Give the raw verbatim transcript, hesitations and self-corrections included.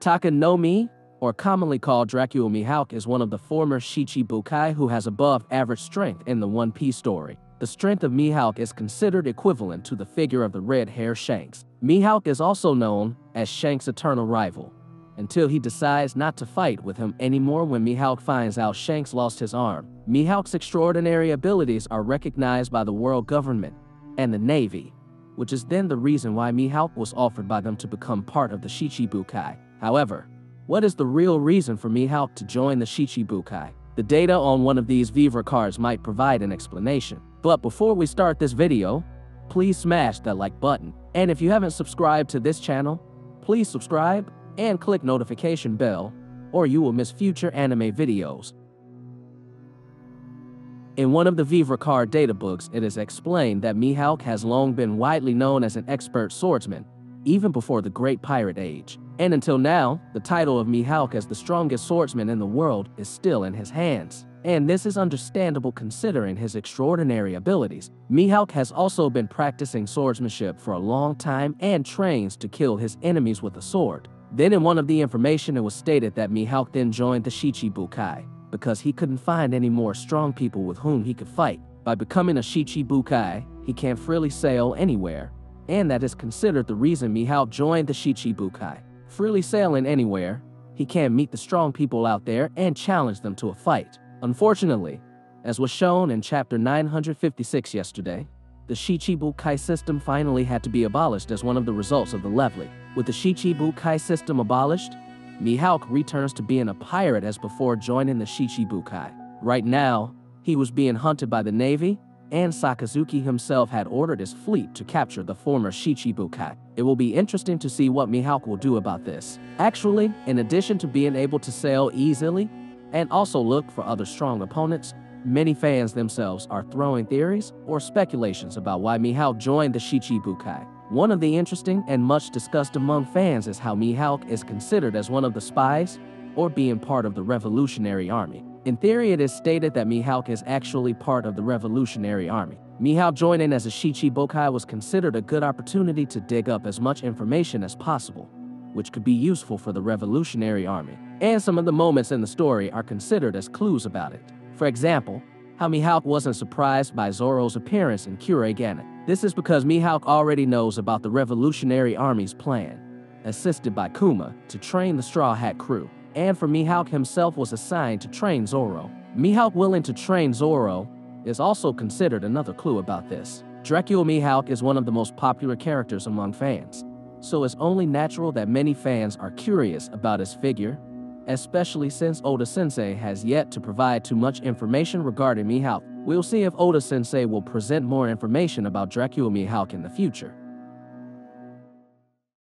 Taka no Mi, or commonly called Dracule Mihawk, is one of the former Shichibukai who has above-average strength in the One Piece story. The strength of Mihawk is considered equivalent to the figure of the red-haired Shanks. Mihawk is also known as Shanks' eternal rival, until he decides not to fight with him anymore when Mihawk finds out Shanks lost his arm. Mihawk's extraordinary abilities are recognized by the world government and the Navy, which is then the reason why Mihawk was offered by them to become part of the Shichibukai. However, what is the real reason for Mihawk to join the Shichibukai? The data on one of these Vivre cards might provide an explanation. But before we start this video, please smash that like button. And if you haven't subscribed to this channel, please subscribe and click notification bell, or you will miss future anime videos. In one of the Vivre card data books, it is explained that Mihawk has long been widely known as an expert swordsman, even before the Great Pirate Age. And until now, the title of Mihawk as the strongest swordsman in the world is still in his hands. And this is understandable considering his extraordinary abilities. Mihawk has also been practicing swordsmanship for a long time and trains to kill his enemies with a sword. Then in one of the information, it was stated that Mihawk then joined the Shichibukai because he couldn't find any more strong people with whom he could fight. By becoming a Shichibukai, he can freely sail anywhere, and that is considered the reason Mihawk joined the Shichibukai. Freely sailing anywhere, he can meet the strong people out there and challenge them to a fight. Unfortunately, as was shown in chapter nine hundred fifty-six yesterday, the Shichibukai system finally had to be abolished as one of the results of the leveling. With the Shichibukai system abolished, Mihawk returns to being a pirate as before joining the Shichibukai. Right now, he was being hunted by the Navy, and Sakazuki himself had ordered his fleet to capture the former Shichibukai. It will be interesting to see what Mihawk will do about this. Actually, in addition to being able to sail easily and also look for other strong opponents, many fans themselves are throwing theories or speculations about why Mihawk joined the Shichibukai. One of the interesting and much discussed among fans is how Mihawk is considered as one of the spies or being part of the Revolutionary Army. In theory, it is stated that Mihawk is actually part of the Revolutionary Army. Mihawk joining as a Shichibukai was considered a good opportunity to dig up as much information as possible, which could be useful for the Revolutionary Army. And some of the moments in the story are considered as clues about it. For example, how Mihawk wasn't surprised by Zoro's appearance in Kuraigana. This is because Mihawk already knows about the Revolutionary Army's plan, assisted by Kuma, to train the Straw Hat crew. And for Mihawk himself was assigned to train Zoro. Mihawk willing to train Zoro is also considered another clue about this. Dracule Mihawk is one of the most popular characters among fans, so it's only natural that many fans are curious about his figure, especially since Oda-sensei has yet to provide too much information regarding Mihawk. We'll see if Oda-sensei will present more information about Dracule Mihawk in the future.